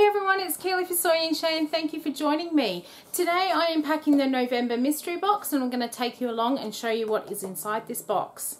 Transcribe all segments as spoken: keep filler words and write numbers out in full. Hey everyone, it's Keely for Soy and Shea and thank you for joining me. Today I am packing the November mystery box and I'm going to take you along and show you what is inside this box.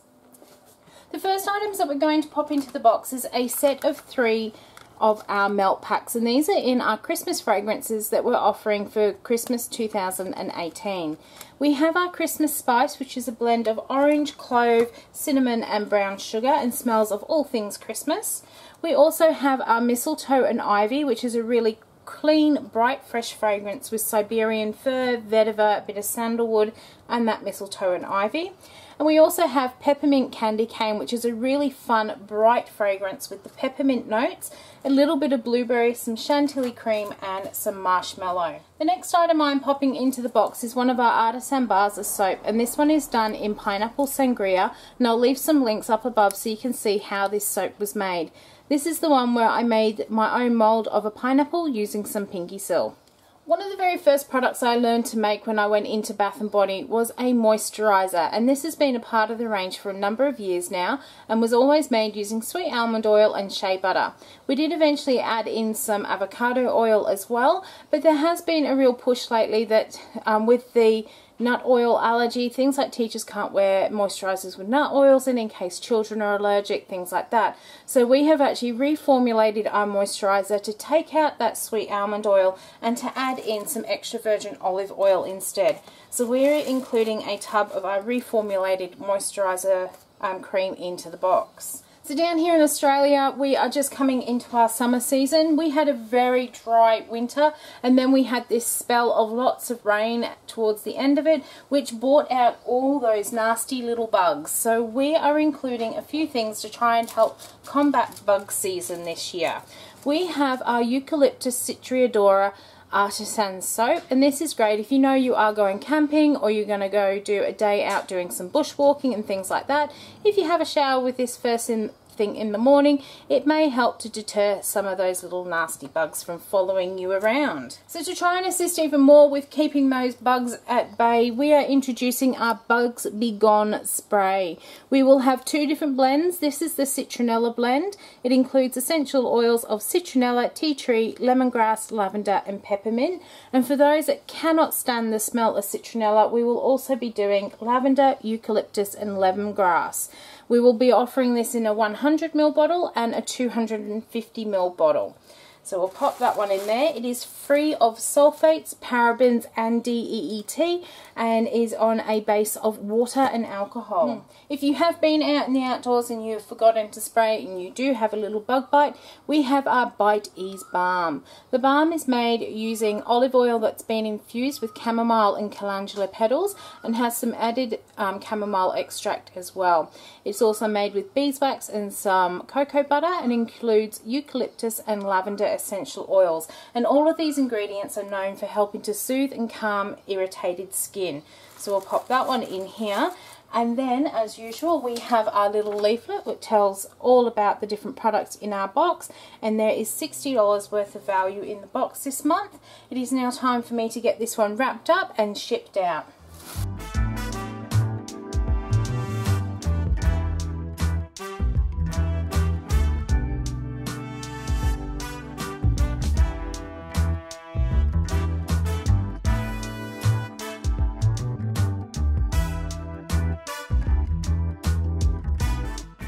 The first items that we're going to pop into the box is a set of three of our melt packs, and these are in our Christmas fragrances that we're offering for Christmas two thousand eighteen. We have our Christmas spice, which is a blend of orange, clove, cinnamon and brown sugar and smells of all things Christmas. We also have our mistletoe and ivy, which is a really clean, bright, fresh fragrance with Siberian fir, vetiver, a bit of sandalwood and that mistletoe and ivy. And we also have peppermint candy cane, which is a really fun, bright fragrance with the peppermint notes, a little bit of blueberry, some chantilly cream and some marshmallow. The next item I'm popping into the box is one of our artisan bars of soap, and this one is done in pineapple sangria, and I'll leave some links up above so you can see how this soap was made. This is the one where I made my own mould of a pineapple using some Pinky Sil. One of the very first products I learned to make when I went into Bath and Body was a moisturiser, and this has been a part of the range for a number of years now and was always made using sweet almond oil and shea butter. We did eventually add in some avocado oil as well, but there has been a real push lately that um, with the nut oil allergy, things like teachers can't wear moisturisers with nut oils in in case children are allergic, things like that. So we have actually reformulated our moisturiser to take out that sweet almond oil and to add in some extra virgin olive oil instead. So we're including a tub of our reformulated moisturiser um, cream into the box. So down here in Australia, we are just coming into our summer season. We had a very dry winter and then we had this spell of lots of rain towards the end of it, which brought out all those nasty little bugs. So we are including a few things to try and help combat bug season this year. We have our Eucalyptus citriodora artisan soap, and this is great if you know you are going camping or you're going to go do a day out doing some bushwalking and things like that. If you have a shower with this first in thing in the morning, it may help to deter some of those little nasty bugs from following you around. So to try and assist even more with keeping those bugs at bay, we are introducing our Bugs Be Gone spray. We will have two different blends. This is the citronella blend. It includes essential oils of citronella, tea tree, lemongrass, lavender and peppermint. And for those that cannot stand the smell of citronella, we will also be doing lavender, eucalyptus and lemongrass. We will be offering this in a one hundred mil bottle and a two hundred fifty mil bottle. So we'll pop that one in there. It is free of sulfates, parabens and D E E T and is on a base of water and alcohol. Mm. If you have been out in the outdoors and you've forgotten to spray and you do have a little bug bite, we have our Bite Ease Balm. The balm is made using olive oil that's been infused with chamomile and calendula petals and has some added um, chamomile extract as well. It's also made with beeswax and some cocoa butter and includes eucalyptus and lavender essential oils, and all of these ingredients are known for helping to soothe and calm irritated skin. So we'll pop that one in here, and then as usual we have our little leaflet which tells all about the different products in our box, and there is sixty dollars worth of value in the box this month. It is now time for me to get this one wrapped up and shipped out.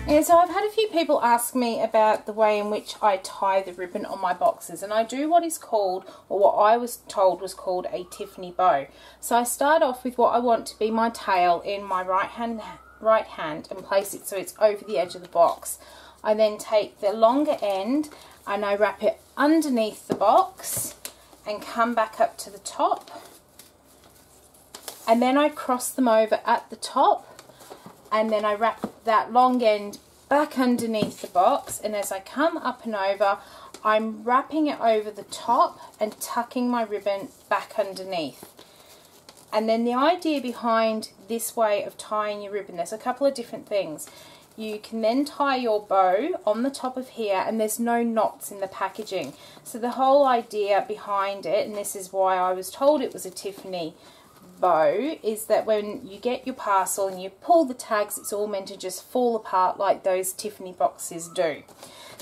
Yeah, so I've had a few people ask me about the way in which I tie the ribbon on my boxes, and I do what is called, or what I was told was called, a Tiffany bow. So I start off with what I want to be my tail in my right hand, right hand and place it so it's over the edge of the box. I then take the longer end and I wrap it underneath the box and come back up to the top, and then I cross them over at the top. And then I wrap that long end back underneath the box, and as I come up and over, I'm wrapping it over the top and tucking my ribbon back underneath. And then the idea behind this way of tying your ribbon, there's a couple of different things. You can then tie your bow on the top of here, and there's no knots in the packaging. So the whole idea behind it, and this is why I was told it was a Tiffany bow, is that when you get your parcel and you pull the tags, it's all meant to just fall apart like those Tiffany boxes do.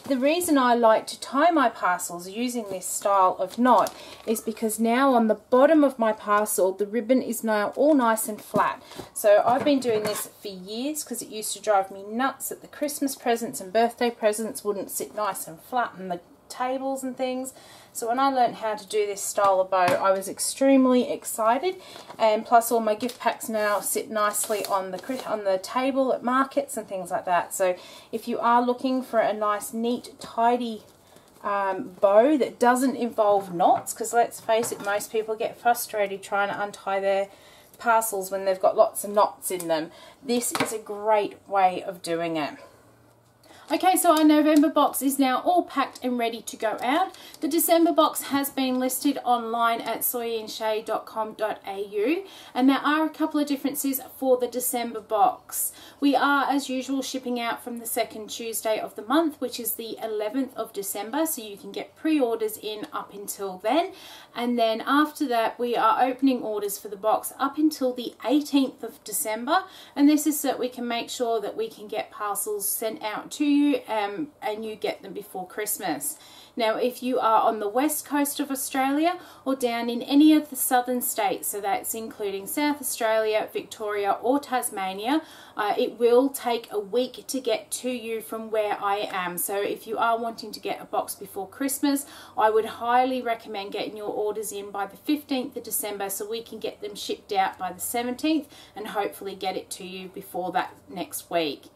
The reason I like to tie my parcels using this style of knot is because now on the bottom of my parcel the ribbon is now all nice and flat. So I've been doing this for years because it used to drive me nuts that the Christmas presents and birthday presents wouldn't sit nice and flat on the tables and things. So when I learned how to do this style of bow, I was extremely excited, and plus all my gift packs now sit nicely on the on the table at markets and things like that. So if you are looking for a nice, neat, tidy um, bow that doesn't involve knots, because let's face it, most people get frustrated trying to untie their parcels when they've got lots of knots in them, this is a great way of doing it. Okay, so our November box is now all packed and ready to go out. The December box has been listed online at soy and shea dot com dot a u, and there are a couple of differences for the December box. We are, as usual, shipping out from the second Tuesday of the month, which is the eleventh of December, so you can get pre-orders in up until then. And then after that, we are opening orders for the box up until the eighteenth of December, and this is so that we can make sure that we can get parcels sent out to you. You, um, and you get them before Christmas. Now if you are on the west coast of Australia or down in any of the southern states, so that's including South Australia, Victoria or Tasmania, uh, it will take a week to get to you from where I am. So if you are wanting to get a box before Christmas, I would highly recommend getting your orders in by the fifteenth of December so we can get them shipped out by the seventeenth and hopefully get it to you before that next week.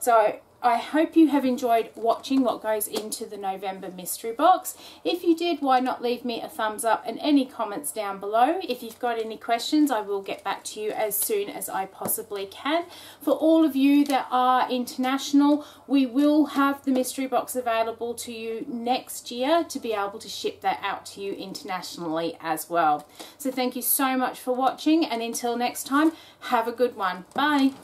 So I hope you have enjoyed watching what goes into the November mystery box. If you did, why not leave me a thumbs up and any comments down below. If you've got any questions, I will get back to you as soon as I possibly can. For all of you that are international, we will have the mystery box available to you next year to be able to ship that out to you internationally as well. So thank you so much for watching, and until next time, have a good one. Bye.